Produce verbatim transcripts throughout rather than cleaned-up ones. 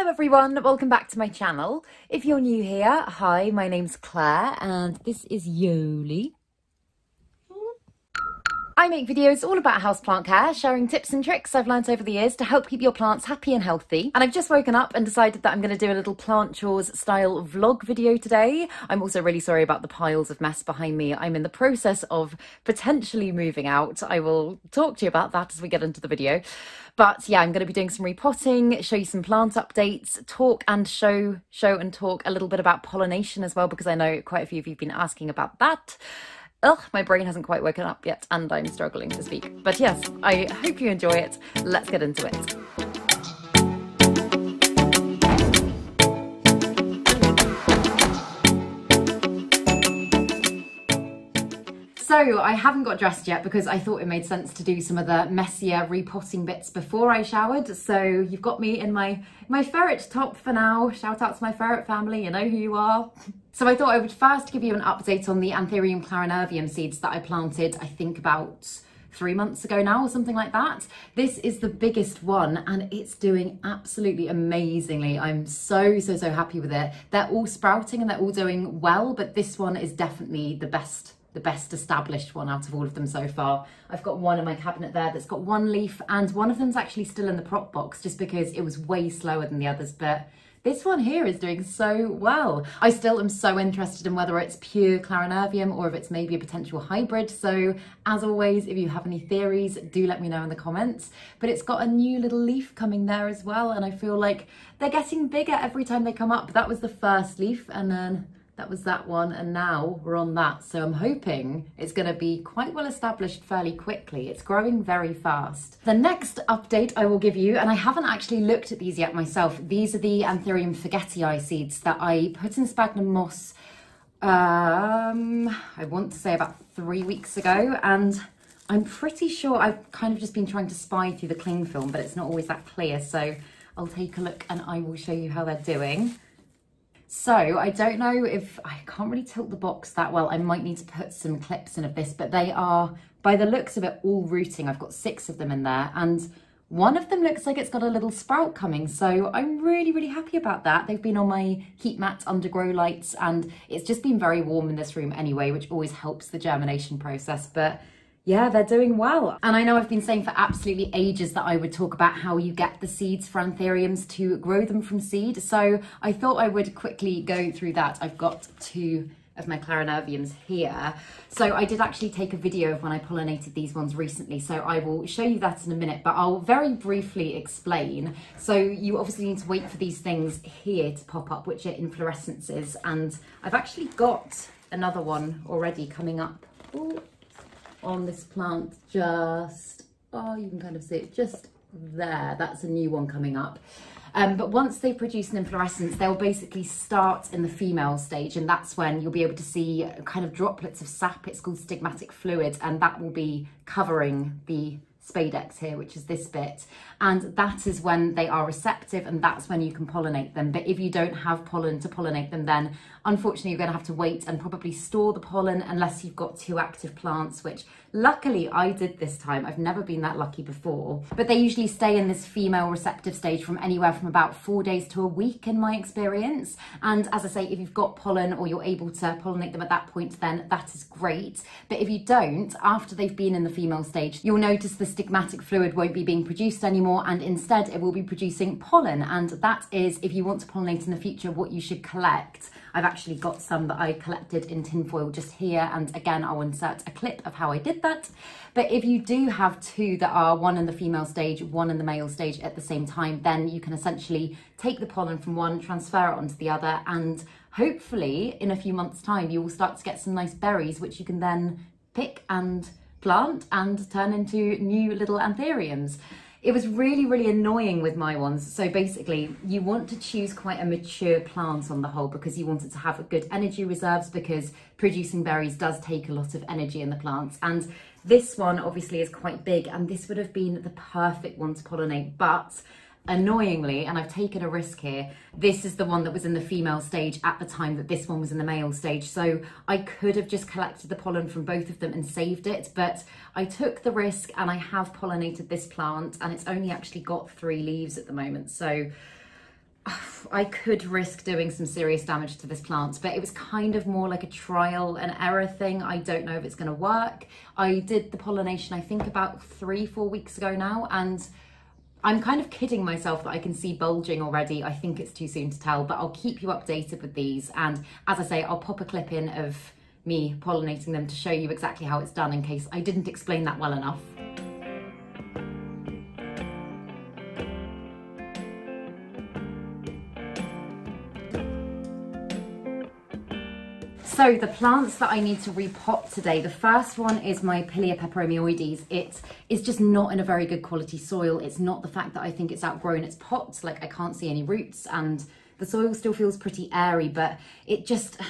Hello everyone, welcome back to my channel. If you're new here, hi, my name's Claire and this is Joli. I make videos all about houseplant care, sharing tips and tricks I've learnt over the years to help keep your plants happy and healthy. And I've just woken up and decided that I'm going to do a little plant chores style vlog video today. I'm also really sorry about the piles of mess behind me. I'm in the process of potentially moving out. I will talk to you about that as we get into the video. But yeah, I'm going to be doing some repotting, show you some plant updates, talk and show, show and talk a little bit about pollination as well, because I know quite a few of you have been asking about that. Ugh, my brain hasn't quite woken up yet and I'm struggling to speak. But yes, I hope you enjoy it. Let's get into it. So I haven't got dressed yet because I thought it made sense to do some of the messier repotting bits before I showered. So you've got me in my, my ferret top for now. Shout out to my ferret family, you know who you are. So I thought I would first give you an update on the Anthurium clarinervium seeds that I planted, I think about three months ago now or something like that. This is the biggest one and it's doing absolutely amazingly. I'm so, so, so happy with it. They're all sprouting and they're all doing well, but this one is definitely the best the best established one out of all of them so far. I've got one in my cabinet there that's got one leaf and one of them's actually still in the prop box just because it was way slower than the others, but this one here is doing so well. I still am so interested in whether it's pure clarinervium or if it's maybe a potential hybrid. So as always, if you have any theories, do let me know in the comments. But it's got a new little leaf coming there as well. And I feel like they're getting bigger every time they come up. That was the first leaf and then that was that one and now we're on that, so I'm hoping it's going to be quite well established fairly quickly. It's growing very fast. The next update I will give you, and I haven't actually looked at these yet myself, these are the Anthurium forgetii seeds that I put in sphagnum moss um I want to say about three weeks ago, and I'm pretty sure I've kind of just been trying to spy through the cling film, but it's not always that clear, so I'll take a look and I will show you how they're doing. So I don't know if, I can't really tilt the box that well. I might need to put some clips in of this, but they are, by the looks of it, all rooting. I've got six of them in there and one of them looks like it's got a little sprout coming. So I'm really, really happy about that. They've been on my heat mat under grow lights and it's just been very warm in this room anyway, which always helps the germination process. But yeah, they're doing well. And I know I've been saying for absolutely ages that I would talk about how you get the seeds for anthuriums to grow them from seed. So I thought I would quickly go through that. I've got two of my clarinerviums here. So I did actually take a video of when I pollinated these ones recently. So I will show you that in a minute, but I'll very briefly explain. So you obviously need to wait for these things here to pop up, which are inflorescences. And I've actually got another one already coming up. Ooh. On this plant just, oh, you can kind of see it just there. That's a new one coming up. Um, but once they produce an inflorescence, they'll basically start in the female stage. And that's when you'll be able to see kind of droplets of sap. It's called stigmatic fluid. And that will be covering the spadix here, which is this bit. And that is when they are receptive. And that's when you can pollinate them. But if you don't have pollen to pollinate them, then unfortunately, you're going to have to wait and probably store the pollen unless you've got two active plants, which luckily I did this time. I've never been that lucky before. But they usually stay in this female receptive stage from anywhere from about four days to a week in my experience. And as I say, if you've got pollen or you're able to pollinate them at that point, then that is great. But if you don't, after they've been in the female stage, you'll notice the stigmatic fluid won't be being produced anymore. And instead it will be producing pollen. And that is, if you want to pollinate in the future, what you should collect. I've actually got some that I collected in tinfoil just here. And again, I'll insert a clip of how I did that. But if you do have two that are one in the female stage, one in the male stage at the same time, then you can essentially take the pollen from one, transfer it onto the other, and hopefully in a few months' time, you will start to get some nice berries, which you can then pick and plant and turn into new little anthuriums. It was really, really annoying with my ones. So basically you want to choose quite a mature plant on the whole because you want it to have a good energy reserves, because producing berries does take a lot of energy in the plants. And this one obviously is quite big and this would have been the perfect one to pollinate, but annoyingly, and I've taken a risk here, this is the one that was in the female stage at the time that this one was in the male stage. So I could have just collected the pollen from both of them and saved it, but I took the risk and I have pollinated this plant and it's only actually got three leaves at the moment. So I could risk doing some serious damage to this plant, but it was kind of more like a trial and error thing. I don't know if it's going to work. I did the pollination, I think about three, four weeks ago now, and I'm kind of kidding myself that I can see bulging already. I think it's too soon to tell, but I'll keep you updated with these. And as I say, I'll pop a clip in of me pollinating them to show you exactly how it's done in case I didn't explain that well enough. So the plants that I need to repot today, the first one is my Pilea peperomioides. It is just not in a very good quality soil. It's not the fact that I think it's outgrown its pots, like I can't see any roots and the soil still feels pretty airy, but it just,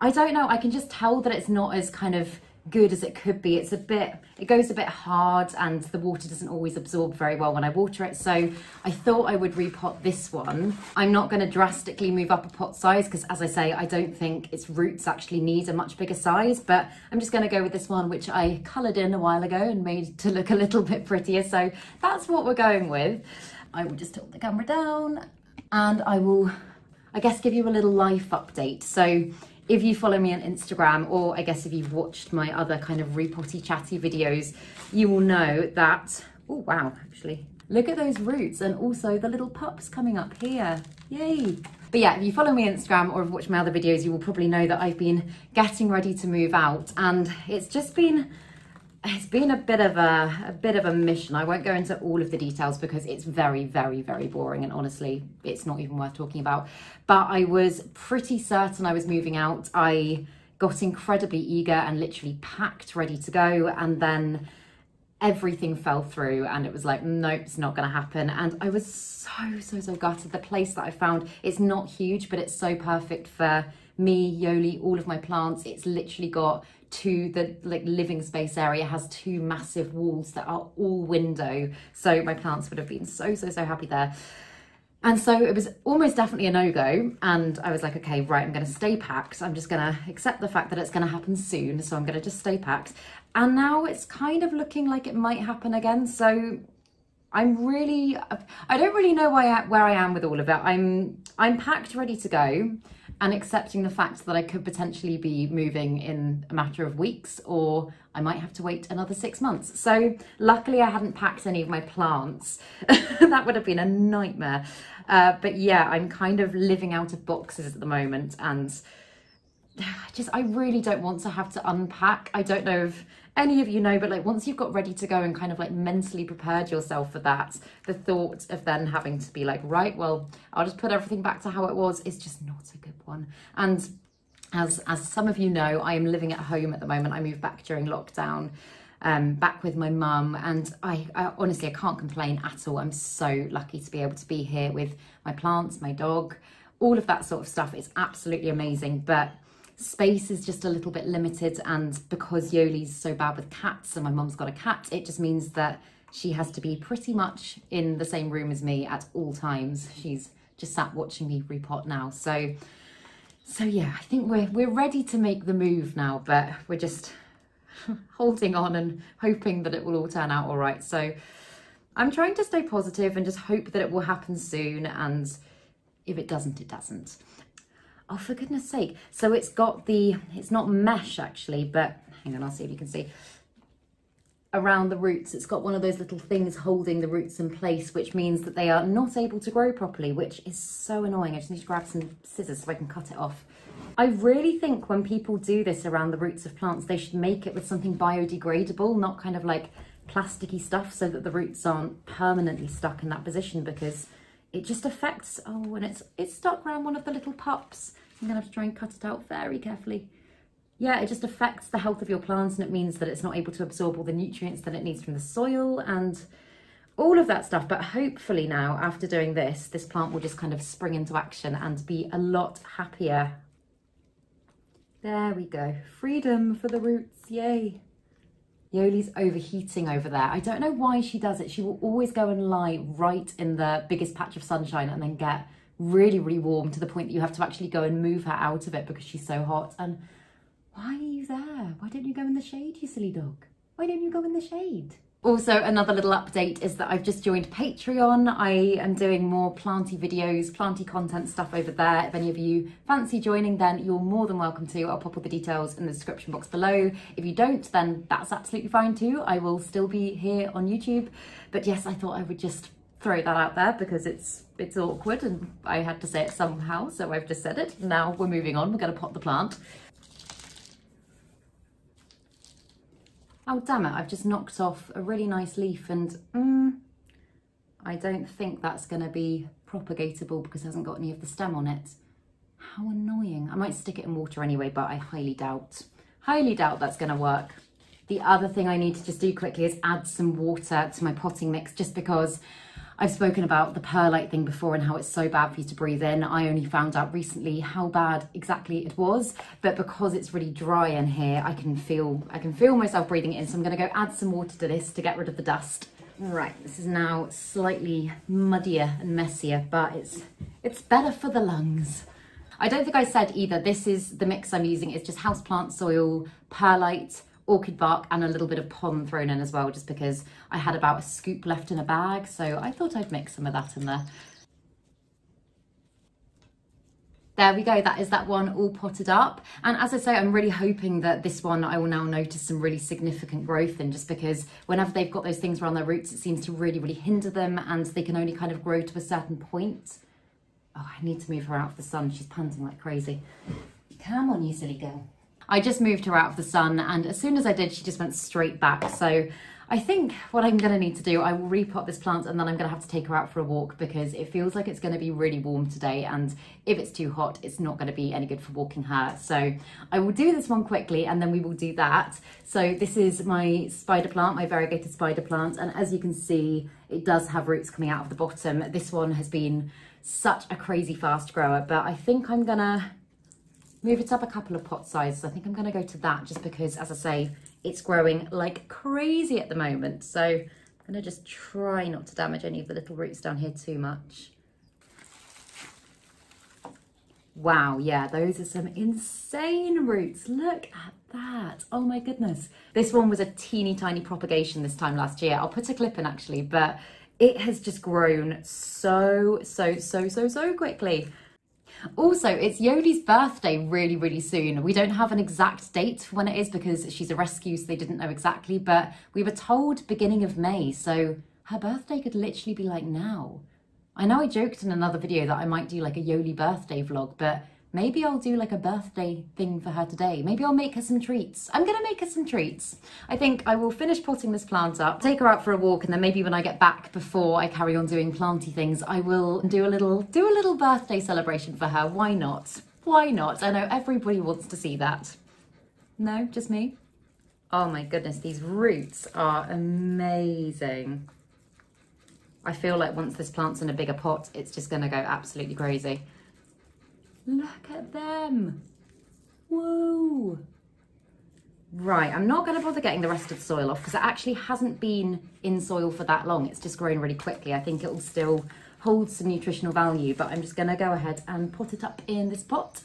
I don't know, I can just tell that it's not as kind of good as it could be. It's a bit, it goes a bit hard and the water doesn't always absorb very well when I water it. So I thought I would repot this one. I'm not going to drastically move up a pot size because, as I say, I don't think its roots actually need a much bigger size, but I'm just going to go with this one, which I coloured in a while ago and made to look a little bit prettier. So that's what we're going with. I will just tilt the camera down and I will, I guess, give you a little life update. So if you follow me on Instagram, or I guess if you've watched my other kind of repotty chatty videos, you will know that, oh wow, actually, look at those roots and also the little pups coming up here, yay. But yeah, if you follow me on Instagram or have watched my other videos, you will probably know that I've been getting ready to move out, and it's just been, it's been a bit of a, a bit of a mission. I won't go into all of the details because it's very, very, very boring. And honestly, it's not even worth talking about, but I was pretty certain I was moving out. I got incredibly eager and literally packed, ready to go. And then everything fell through and it was like, nope, it's not going to happen. And I was so, so, so gutted. The place that I found, it's not huge, but it's so perfect for me, Joli, all of my plants. It's literally got to the like living space area has two massive walls that are all window, so my plants would have been so so so happy there. And so it was almost definitely a no-go, and I was like, okay, right, I'm going to stay packed. I'm just going to accept the fact that it's going to happen soon, so I'm going to just stay packed. And now it's kind of looking like it might happen again, so I'm really, I don't really know why where I am with all of it. I'm I'm packed, ready to go, and accepting the fact that I could potentially be moving in a matter of weeks, or I might have to wait another six months. So luckily I hadn't packed any of my plants. That would have been a nightmare. Uh, but yeah, I'm kind of living out of boxes at the moment, and just, I really don't want to have to unpack. I don't know if any of you know, but like once you've got ready to go and kind of like mentally prepared yourself for that, the thought of then having to be like, right, well, I'll just put everything back to how it was, is just not a good one. And as as some of you know, I am living at home at the moment. I moved back during lockdown, um, back with my mum, and I, I honestly, I can't complain at all. I'm so lucky to be able to be here with my plants, my dog, all of that sort of stuff. It's absolutely amazing, but space is just a little bit limited, and because Joli's so bad with cats and my mum's got a cat, it just means that she has to be pretty much in the same room as me at all times. She's just sat watching me repot now, so so yeah, I think we're we're ready to make the move now, but we're just holding on and hoping that it will all turn out all right. So I'm trying to stay positive and just hope that it will happen soon, and if it doesn't, it doesn't. Oh, for goodness sake. So it's got the, it's not mesh actually, but hang on, I'll see if you can see. Around the roots, it's got one of those little things holding the roots in place, which means that they are not able to grow properly, which is so annoying. I just need to grab some scissors so I can cut it off. I really think when people do this around the roots of plants, they should make it with something biodegradable, not kind of like plasticky stuff, so that the roots aren't permanently stuck in that position, because it just affects, oh, and it's it's stuck around one of the little pups. I'm gonna have to try and cut it out very carefully. Yeah, it just affects the health of your plants, and it means that it's not able to absorb all the nutrients that it needs from the soil and all of that stuff. But hopefully now, after doing this, this plant will just kind of spring into action and be a lot happier. There we go, freedom for the roots, yay. Joli's overheating over there. I don't know why she does it. She will always go and lie right in the biggest patch of sunshine and then get really, really warm to the point that you have to actually go and move her out of it because she's so hot. And why are you there? Why don't you go in the shade, you silly dog? Why don't you go in the shade? Also, another little update is that I've just joined Patreon. I am doing more planty videos, planty content stuff over there. If any of you fancy joining, then you're more than welcome to. I'll pop all the details in the description box below. If you don't, then that's absolutely fine too. I will still be here on YouTube. But yes, I thought I would just throw that out there because it's it's awkward and I had to say it somehow, so I've just said it. Now we're moving on. We're going to pot the plant. Oh, damn it, I've just knocked off a really nice leaf and mm, I don't think that's going to be propagatable because it hasn't got any of the stem on it. How annoying. I might stick it in water anyway, but I highly doubt, highly doubt that's going to work. The other thing I need to just do quickly is add some water to my potting mix just because I've spoken about the perlite thing before and how it's so bad for you to breathe in. I only found out recently how bad exactly it was, but because it's really dry in here, I can feel I can feel myself breathing in. So I'm gonna go add some water to this to get rid of the dust. Right, this is now slightly muddier and messier, but it's it's better for the lungs. I don't think I said either, this is the mix I'm using. It's just houseplant soil, perlite, orchid bark and a little bit of pond thrown in as well, just because I had about a scoop left in a bag, so I thought I'd mix some of that in there. There we go, that is that one all potted up. And as I say, I'm really hoping that this one I will now notice some really significant growth in, just because whenever they've got those things around their roots, it seems to really, really hinder them and they can only kind of grow to a certain point. Oh, I need to move her out of the sun. She's panting like crazy. Come on, you silly girl. I just moved her out of the sun and as soon as I did, she just went straight back. So I think what I'm gonna need to do, I will repot this plant and then I'm gonna have to take her out for a walk because it feels like it's gonna be really warm today. And if it's too hot, it's not gonna be any good for walking her. So I will do this one quickly and then we will do that. So this is my spider plant, my variegated spider plant. And as you can see, it does have roots coming out of the bottom. This one has been such a crazy fast grower, but I think I'm gonna move it up a couple of pot sizes. I think I'm gonna go to that just because, as I say, it's growing like crazy at the moment. So I'm gonna just try not to damage any of the little roots down here too much. Wow, yeah, those are some insane roots. Look at that, oh my goodness. This one was a teeny tiny propagation this time last year. I'll put a clip in actually, but it has just grown so, so, so, so, so quickly. Also, it's Joli's birthday really, really soon. We don't have an exact date for when it is because she's a rescue, so they didn't know exactly, but we were told beginning of May, so her birthday could literally be like now. I know I joked in another video that I might do like a Joli birthday vlog, but maybe I'll do like a birthday thing for her today. Maybe I'll make her some treats. I'm gonna make her some treats. I think I will finish potting this plant up, take her out for a walk, and then maybe when I get back before I carry on doing planty things, I will do a little do a little birthday celebration for her. Why not? Why not? I know everybody wants to see that. No, just me? Oh my goodness, these roots are amazing. I feel like once this plant's in a bigger pot, it's just gonna go absolutely crazy. Look at them. Whoa. Right, I'm not gonna bother getting the rest of the soil off because it actually hasn't been in soil for that long. It's just grown really quickly. I think it'll still hold some nutritional value, but I'm just gonna go ahead and pot it up in this pot.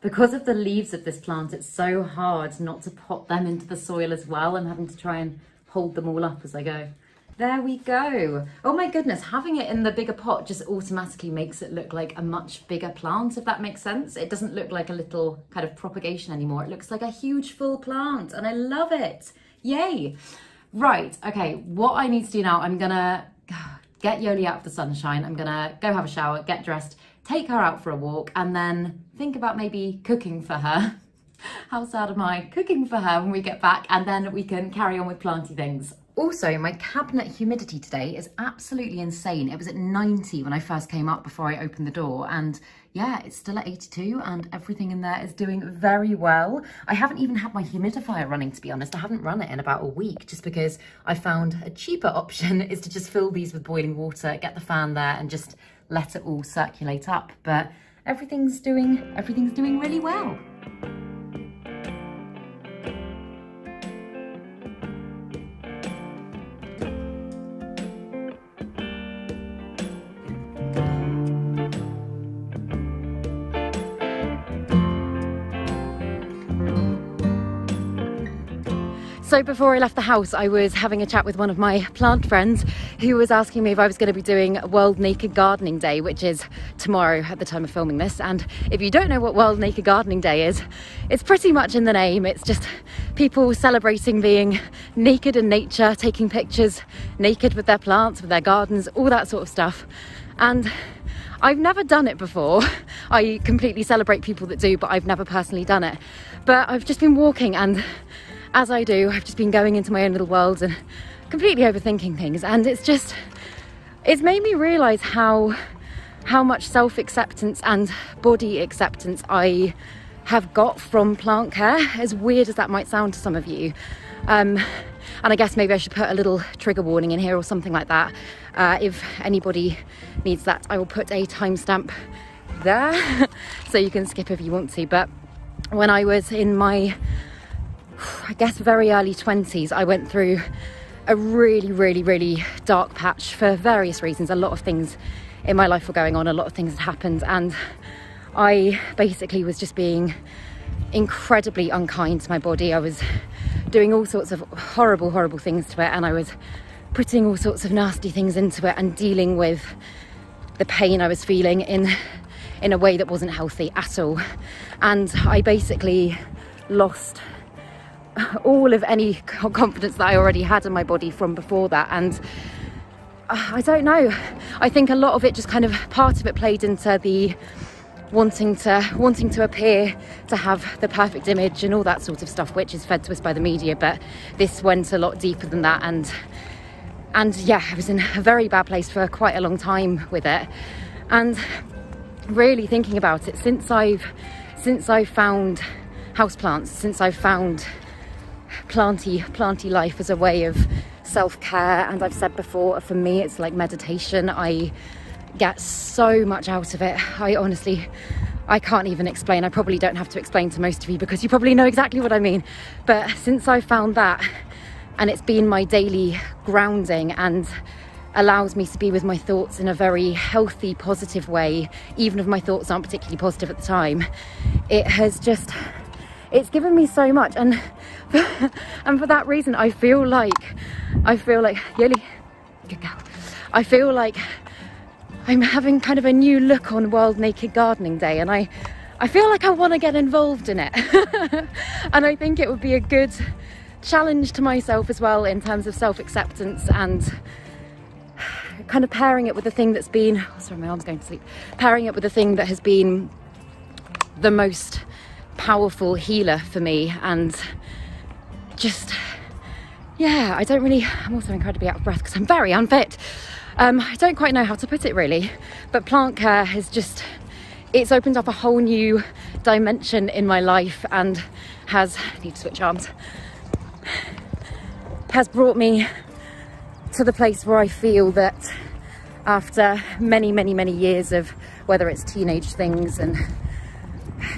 Because of the leaves of this plant, it's so hard not to pot them into the soil as well. I'm having to try and hold them all up as I go. There we go. Oh my goodness, having it in the bigger pot just automatically makes it look like a much bigger plant, if that makes sense. It doesn't look like a little kind of propagation anymore. It looks like a huge full plant and I love it. Yay. Right, okay, what I need to do now, I'm gonna get Joli out of the sunshine. I'm gonna go have a shower, get dressed, take her out for a walk, and then think about maybe cooking for her. How sad am I? Cooking for her when we get back, and then we can carry on with planty things. Also, my cabinet humidity today is absolutely insane. It was at ninety when I first came up before I opened the door, and yeah, it's still at eighty-two and everything in there is doing very well. I haven't even had my humidifier running, to be honest. I haven't run it in about a week just because I found a cheaper option is to just fill these with boiling water, get the fan there and just let it all circulate up. But everything's doing, everything's doing really well. So before I left the house, I was having a chat with one of my plant friends who was asking me if I was going to be doing World Naked Gardening Day, which is tomorrow at the time of filming this. And if you don't know what World Naked Gardening Day is, it's pretty much in the name. It's just people celebrating being naked in nature, taking pictures naked with their plants, with their gardens, all that sort of stuff. And I've never done it before. I completely celebrate people that do, but I've never personally done it. But I've just been walking, and as I do, I've just been going into my own little worlds and completely overthinking things. And it's just, it's made me realise how how much self-acceptance and body acceptance I have got from plant care, as weird as that might sound to some of you. Um, and I guess maybe I should put a little trigger warning in here or something like that. Uh, if anybody needs that, I will put a timestamp there so you can skip if you want to. But when I was in my, I guess, very early twenties, I went through a really, really, really dark patch for various reasons. A lot of things in my life were going on, a lot of things had happened, and I basically was just being incredibly unkind to my body. I was doing all sorts of horrible, horrible things to it, and I was putting all sorts of nasty things into it and dealing with the pain I was feeling in in a way that wasn't healthy at all. And I basically lost all of any confidence that I already had in my body from before that. And I don't know, I think a lot of it just kind of, part of it played into the wanting to wanting to appear to have the perfect image and all that sort of stuff, which is fed to us by the media. But this went a lot deeper than that, and and yeah, I was in a very bad place for quite a long time with it. And really thinking about it, since I've since I've found houseplants, since I've found planty planty life as a way of self-care, and I've said before, for me it's like meditation. I get so much out of it. I honestly, I can't even explain. I probably don't have to explain to most of you because you probably know exactly what I mean. But since I found that, and it's been my daily grounding and allows me to be with my thoughts in a very healthy, positive way, even if my thoughts aren't particularly positive at the time, it has just, it's given me so much. And and for that reason, I feel like, I feel like, Joli, good girl, I feel like I'm having kind of a new look on World Naked Gardening Day, and I, I feel like I want to get involved in it. And I think it would be a good challenge to myself as well in terms of self-acceptance and kind of pairing it with the thing that's been, oh, sorry, my arm's going to sleep, pairing it with the thing that has been the most powerful healer for me. And just, yeah, I don't really, I'm also incredibly out of breath because I'm very unfit. Um, I don't quite know how to put it really, but plant care has just, it's opened up a whole new dimension in my life and has, I need to switch arms, has brought me to the place where I feel that after many, many, many years of, whether it's teenage things and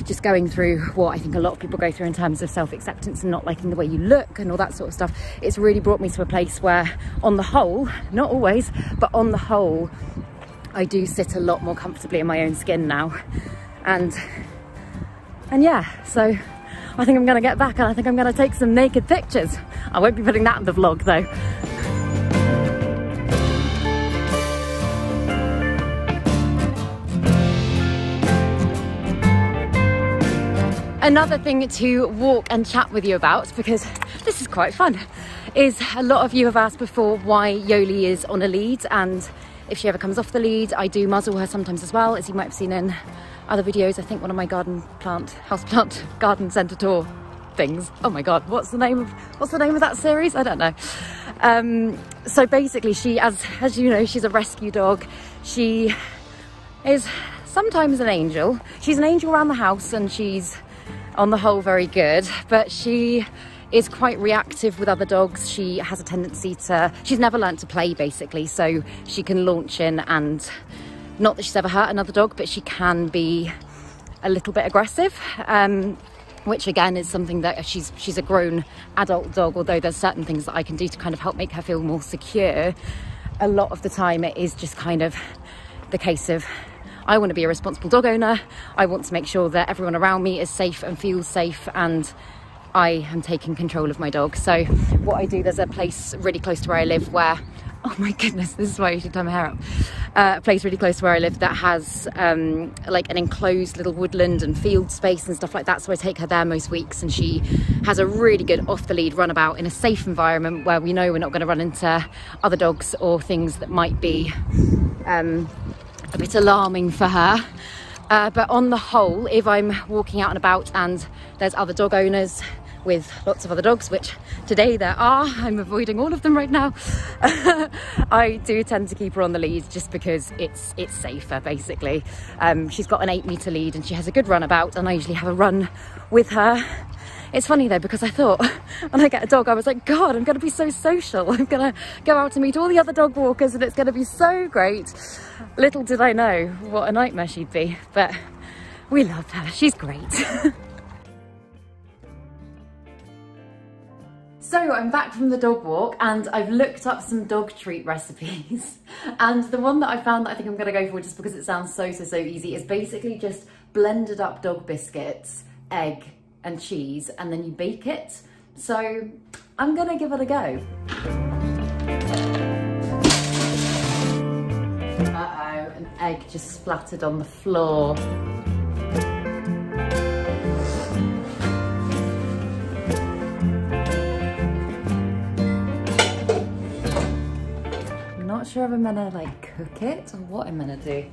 just going through what I think a lot of people go through in terms of self-acceptance and not liking the way you look and all that sort of stuff, it's really brought me to a place where, on the whole, not always, but on the whole, I do sit a lot more comfortably in my own skin now. And and yeah, so I think I'm gonna get back and I think I'm gonna take some naked pictures. I won't be putting that in the vlog though. Another thing to walk and chat with you about, because this is quite fun, is a lot of you have asked before why Joli is on a lead, and if she ever comes off the lead, I do muzzle her sometimes as well, as you might have seen in other videos. I think one of my garden plant, house plant, garden centre tour things. Oh my God, what's the name of, what's the name of that series? I don't know. Um, so basically she, as, as you know, she's a rescue dog. She is sometimes an angel. She's an angel around the house, and she's on the whole very good, but she is quite reactive with other dogs. She has a tendency to, she's never learned to play basically, so she can launch in, and not that she's ever hurt another dog, but she can be a little bit aggressive, um, which again is something that she's she's a grown adult dog, although there's certain things that I can do to kind of help make her feel more secure. A lot of the time it is just kind of the case of, I want to be a responsible dog owner. I want to make sure that everyone around me is safe and feels safe and I am taking control of my dog. So what I do, there's a place really close to where I live where, oh my goodness, this is why you should tie my hair up. Uh, a place really close to where I live that has um, like an enclosed little woodland and field space and stuff like that. So I take her there most weeks, and she has a really good off the lead runabout in a safe environment where we know we're not going to run into other dogs or things that might be um, a bit alarming for her. Uh, but on the whole, if I'm walking out and about and there's other dog owners with lots of other dogs, which today there are, I'm avoiding all of them right now, I do tend to keep her on the lead just because it's it's safer, basically. Um, she's got an eight metre lead and she has a good runabout, and I usually have a run with her. It's funny though, because I thought when I get a dog, I was like, God, I'm going to be so social. I'm going to go out to meet all the other dog walkers and it's going to be so great. Little did I know what a nightmare she'd be, but we loved her. She's great. So I'm back from the dog walk and I've looked up some dog treat recipes, and the one that I found that I think I'm going to go for, just because it sounds so, so, so easy, is basically just blended up dog biscuits, egg and cheese, and then you bake it. So I'm gonna give it a go. Uh-oh, an egg just splattered on the floor. I'm not sure if I'm gonna like cook it or what I'm gonna do.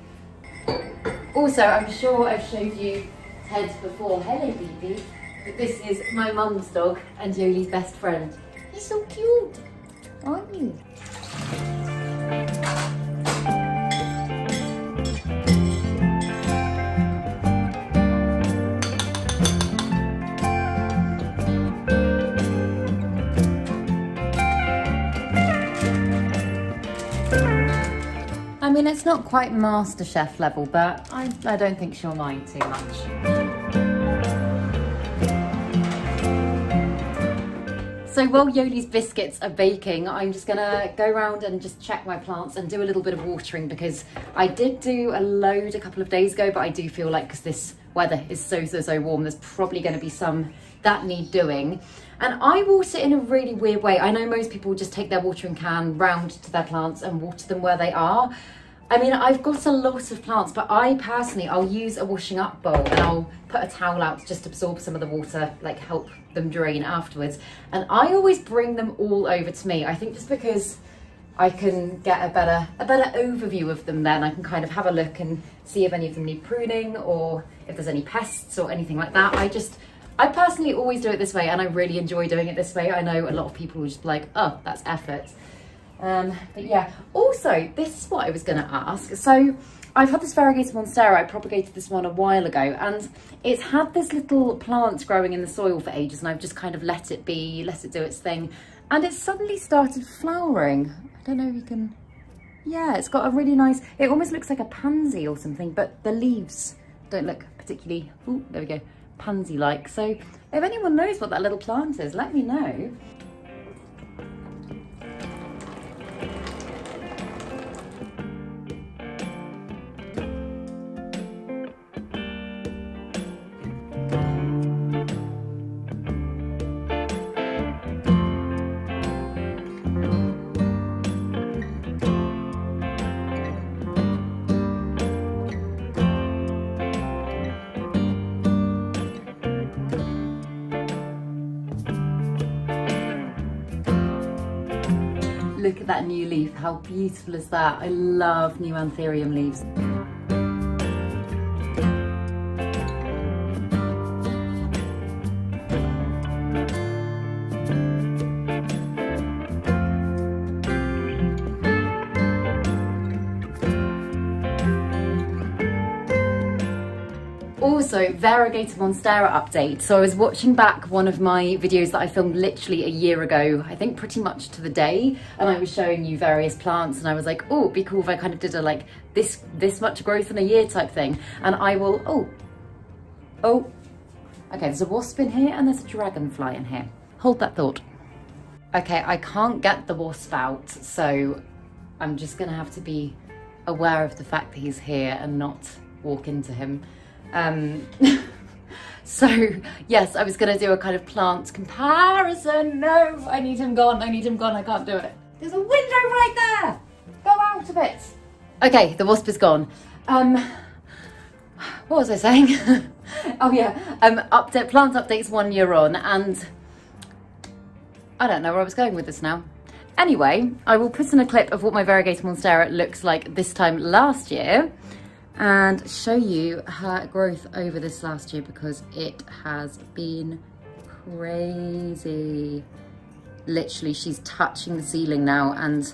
Also, I'm sure I've showed you Ted before. Hello, baby. But this is my mum's dog and Jolie's best friend. He's so cute, aren't you? I mean, it's not quite MasterChef level, but I, I don't think she'll mind too much. So while Joli's biscuits are baking, I'm just gonna go around and just check my plants and do a little bit of watering, because I did do a load a couple of days ago, but I do feel like, because this weather is so, so, so warm, there's probably gonna be some that need doing. And I water in a really weird way. I know most people just take their watering can round to their plants and water them where they are. I mean, I've got a lot of plants, but I personally, I'll use a washing up bowl and I'll put a towel out to just absorb some of the water, like help them drain afterwards. And I always bring them all over to me. I think just because I can get a better, a better overview of them then. I can kind of have a look and see if any of them need pruning or if there's any pests or anything like that. I just, I personally always do it this way, and I really enjoy doing it this way. I know a lot of people will just be like, oh, that's effort. Um, but yeah, also, this is what I was going to ask. So I've had this variegated monstera. I propagated this one a while ago, and it's had this little plant growing in the soil for ages, and I've just kind of let it be, let it do its thing, and it's suddenly started flowering. I don't know if you can... Yeah, it's got a really nice... It almost looks like a pansy or something, but the leaves don't look particularly... Ooh, there we go, pansy-like. So if anyone knows what that little plant is, let me know. Look at that new leaf, how beautiful is that? I love new Anthurium leaves. Also, variegated monstera update. So I was watching back one of my videos that I filmed literally a year ago, I think pretty much to the day, and I was showing you various plants, and I was like, oh, it'd be cool if I kind of did a like this this much growth in a year type thing. And I will, oh, oh, okay, there's a wasp in here and there's a dragonfly in here. Hold that thought. Okay, I can't get the wasp out, so I'm just gonna have to be aware of the fact that he's here and not walk into him. Um, So yes, I was going to do a kind of plant comparison. No, I need him gone. I need him gone. I can't do it. There's a window right there. Go out of it. Okay, the wasp is gone. Um, what was I saying? Oh yeah, um, update, plant updates one year on, and I don't know where I was going with this now. Anyway, I will put in a clip of what my variegated monstera looks like this time last year and show you her growth over this last year, because it has been crazy. Literally, she's touching the ceiling now, and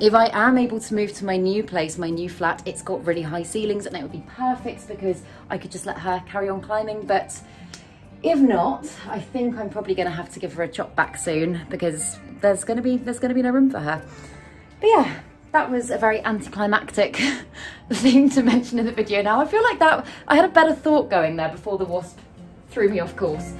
if I am able to move to my new place, my new flat, it's got really high ceilings and it would be perfect because I could just let her carry on climbing. But if not, I think I'm probably going to have to give her a chop back soon, because there's going to be there's going to be no room for her. But yeah, that was a very anticlimactic thing to mention in the video. Now I feel like that I had a better thought going there before the wasp threw me off course.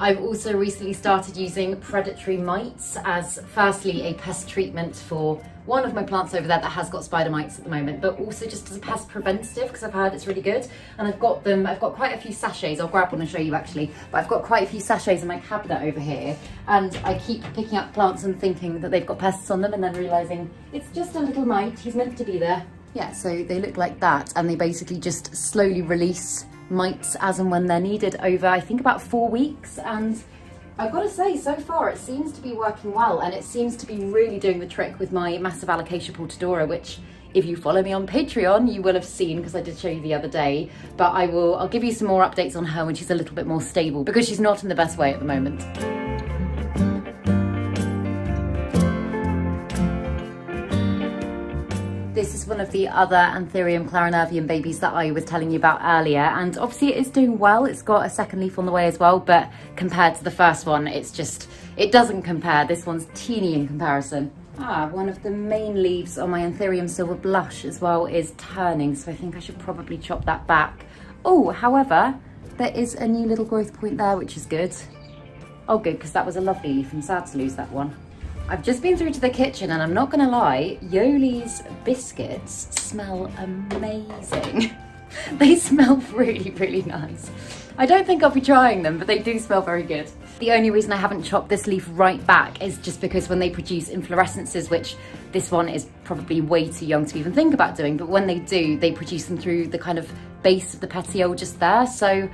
I've also recently started using predatory mites as firstly a pest treatment for one of my plants over there that has got spider mites at the moment, but also just as a pest preventative because I've heard it's really good. And I've got them, I've got quite a few sachets, I'll grab one and show you actually, but I've got quite a few sachets in my cabinet over here, and I keep picking up plants and thinking that they've got pests on them and then realising it's just a little mite, he's meant to be there. Yeah, so they look like that, and they basically just slowly release mites as and when they're needed over I think about four weeks, and I've got to say so far it seems to be working well, and it seems to be really doing the trick with my massive Alocasia Portadora, which if you follow me on Patreon you will have seen because I did show you the other day, but I will I'll give you some more updates on her when she's a little bit more stable, because she's not in the best way at the moment. This is one of the other Anthurium clarinervium babies that I was telling you about earlier, and obviously it is doing well. It's got a second leaf on the way as well, but compared to the first one, it's just, it doesn't compare. This one's teeny in comparison. Ah, one of the main leaves on my Anthurium silver blush as well is turning, so I think I should probably chop that back. Oh, however, there is a new little growth point there, which is good. Oh good, because that was a lovely leaf. I'm sad to lose that one. I've just been through to the kitchen and I'm not gonna lie, Joli's biscuits smell amazing. They smell really, really nice. I don't think I'll be trying them, but they do smell very good. The only reason I haven't chopped this leaf right back is just because when they produce inflorescences, which this one is probably way too young to even think about doing, but when they do, they produce them through the kind of base of the petiole just there. So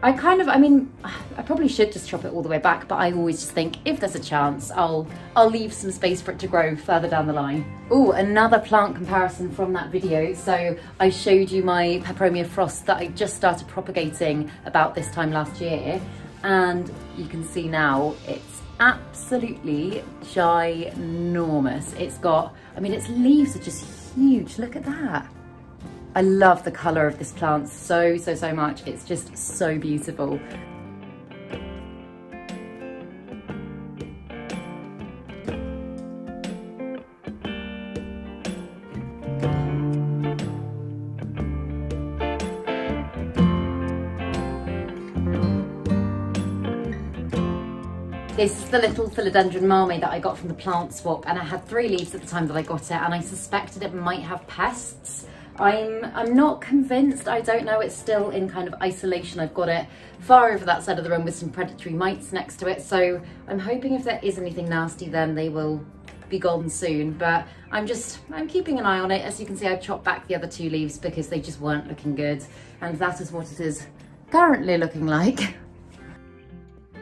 I kind of, I mean, I probably should just chop it all the way back, but I always just think if there's a chance, I'll I'll leave some space for it to grow further down the line. Oh, another plant comparison from that video. So I showed you my Peperomia frost that I just started propagating about this time last year, and you can see now it's absolutely ginormous. It's got, I mean, its leaves are just huge. Look at that. I love the colour of this plant so, so, so much. It's just so beautiful. This is the little philodendron marmay that I got from the plant swap, and it had three leaves at the time that I got it, and I suspected it might have pests. I'm, I'm not convinced, I don't know, it's still in kind of isolation. I've got it far over that side of the room with some predatory mites next to it, so I'm hoping if there is anything nasty then they will be gone soon, but I'm just, I'm keeping an eye on it. As you can see, I chopped back the other two leaves because they just weren't looking good, and that is what it is currently looking like.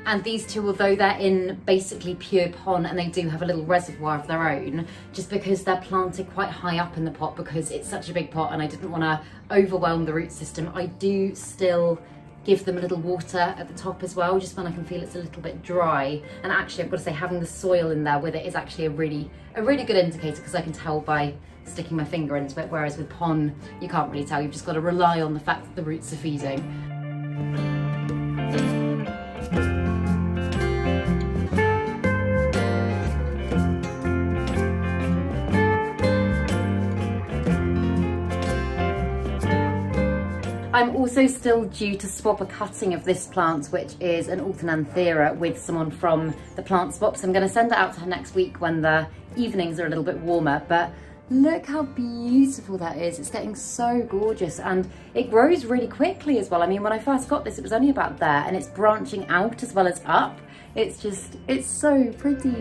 And these two, although they're in basically pure pond and they do have a little reservoir of their own, just because they're planted quite high up in the pot because it's such a big pot and I didn't want to overwhelm the root system, I do still give them a little water at the top as well, just when I can feel it's a little bit dry. And actually, I've got to say, having the soil in there with it is actually a really, a really good indicator, because I can tell by sticking my finger into it, whereas with pond, you can't really tell. You've just got to rely on the fact that the roots are feeding. I'm also still due to swab a cutting of this plant, which is an Alternanthera, with someone from the plant swap. So I'm going to send it out to her next week when the evenings are a little bit warmer. But look how beautiful that is. It's getting so gorgeous, and it grows really quickly as well. I mean, when I first got this, it was only about there, and it's branching out as well as up. It's just, it's so pretty.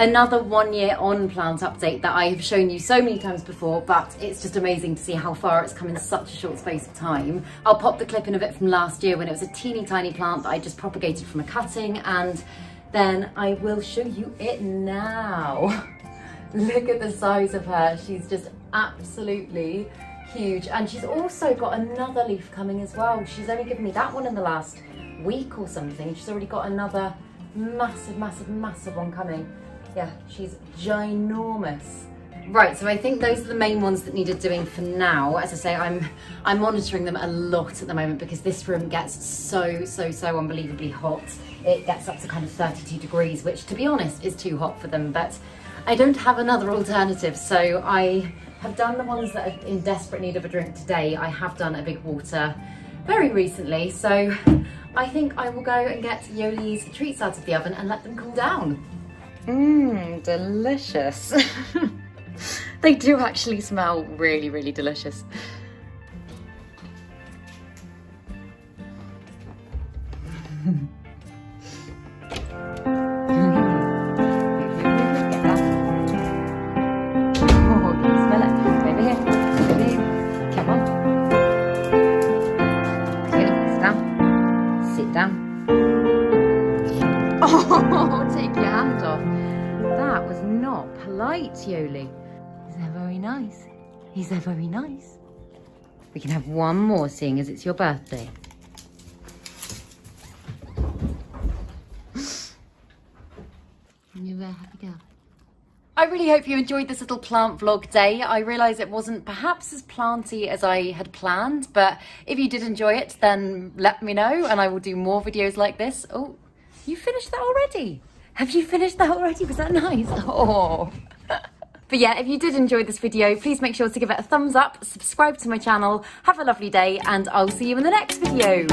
Another one year on plant update that I have shown you so many times before, but it's just amazing to see how far it's come in such a short space of time. I'll pop the clip in of it from last year when it was a teeny tiny plant that I just propagated from a cutting, and then I will show you it now. Look at the size of her. She's just absolutely huge. And she's also got another leaf coming as well. She's only given me that one in the last week or something. She's already got another massive, massive, massive one coming. Yeah, she's ginormous. Right, so I think those are the main ones that needed doing for now. As I say, I'm I'm monitoring them a lot at the moment because this room gets so, so, so unbelievably hot. It gets up to kind of thirty-two degrees, which to be honest is too hot for them, but I don't have another alternative. So I have done the ones that are in desperate need of a drink today. I have done a big water very recently. So I think I will go and get Joli's treats out of the oven and let them cool down. Mmm, delicious. They do actually smell really, really delicious. Joli. They're very nice. He's there very nice. We can have one more, seeing as it's your birthday. You're a happy girl. I really hope you enjoyed this little plant vlog day. I realise it wasn't perhaps as planty as I had planned, but if you did enjoy it, then let me know and I will do more videos like this. Oh, you finished that already? Have you finished that already? Was that nice? Oh. But yeah, if you did enjoy this video, please make sure to give it a thumbs up, subscribe to my channel, have a lovely day, and I'll see you in the next video.